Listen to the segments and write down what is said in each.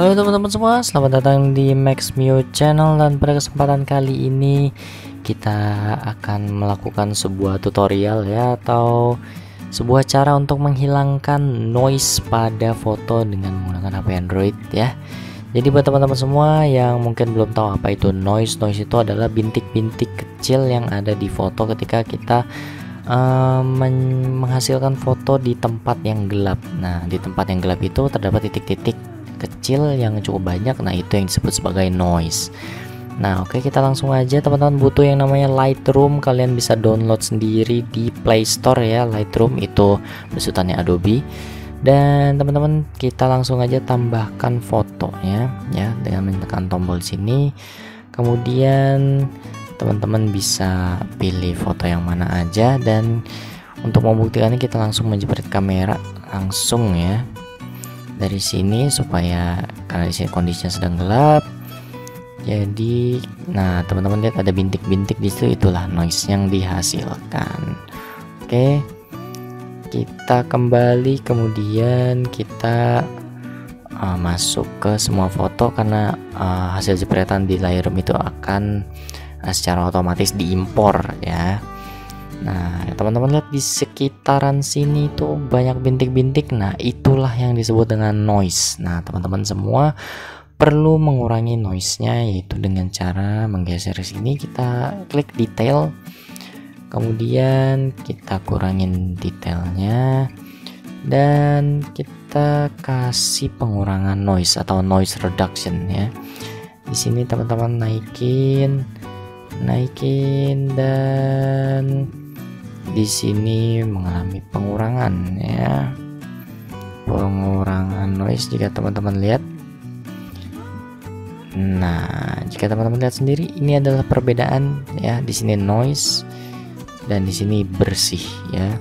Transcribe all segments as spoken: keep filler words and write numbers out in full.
Halo teman-teman semua, selamat datang di MexMew Channel, dan pada kesempatan kali ini kita akan melakukan sebuah tutorial ya, atau sebuah cara untuk menghilangkan noise pada foto dengan menggunakan H P Android ya. Jadi buat teman-teman semua yang mungkin belum tahu apa itu noise, noise itu adalah bintik-bintik kecil yang ada di foto ketika kita Uh, menghasilkan foto di tempat yang gelap. Nah, di tempat yang gelap itu terdapat titik-titik kecil yang cukup banyak. Nah, itu yang disebut sebagai noise. Nah, oke, kita langsung aja. Teman-teman butuh yang namanya Lightroom. Kalian bisa download sendiri di Play Store ya. Lightroom itu besutannya Adobe. Dan teman-teman, kita langsung aja tambahkan fotonya ya, dengan menekan tombol sini. Kemudian teman-teman bisa pilih foto yang mana aja, dan untuk membuktikannya kita langsung menjepret kamera langsung ya dari sini, supaya karena di sini kondisinya sedang gelap. Jadi nah, teman-teman lihat ada bintik-bintik di situ, itulah noise yang dihasilkan. Oke, kita kembali, kemudian kita uh, masuk ke semua foto, karena uh, hasil jepretan di Lightroom itu akan secara otomatis diimpor ya. Nah, teman-teman lihat di sekitaran sini tuh banyak bintik-bintik. Nah, itulah yang disebut dengan noise. Nah, teman-teman semua perlu mengurangi noise-nya, yaitu dengan cara menggeser sini, kita klik detail, kemudian kita kurangin detailnya, dan kita kasih pengurangan noise atau noise reduction ya. Di sini teman-teman naikin, naikin, dan di sini mengalami pengurangan ya, pengurangan noise jika teman-teman lihat. Nah, jika teman-teman lihat sendiri, ini adalah perbedaan ya. Di sini noise dan di sini bersih ya.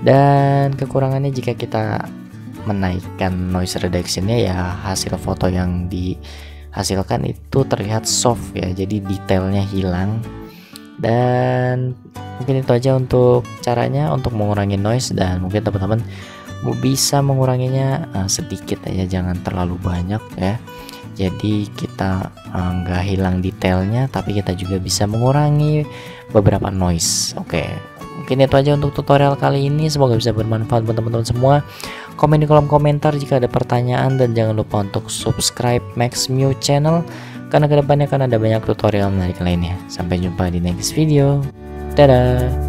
Dan kekurangannya, jika kita menaikkan noise reduction-nya ya, hasil foto yang di hasilkan itu terlihat soft ya, jadi detailnya hilang. Dan mungkin itu aja untuk caranya untuk mengurangi noise, dan mungkin teman-teman bisa menguranginya uh, sedikit aja, jangan terlalu banyak ya. Jadi kita nggak uh, hilang detailnya, tapi kita juga bisa mengurangi beberapa noise. Oke, mungkin itu aja untuk tutorial kali ini, semoga bisa bermanfaat buat teman-teman semua. Komen di kolom komentar jika ada pertanyaan, dan jangan lupa untuk subscribe MexMew Channel, karena kedepannya akan ada banyak tutorial menarik lainnya. Sampai jumpa di next video. Dadah.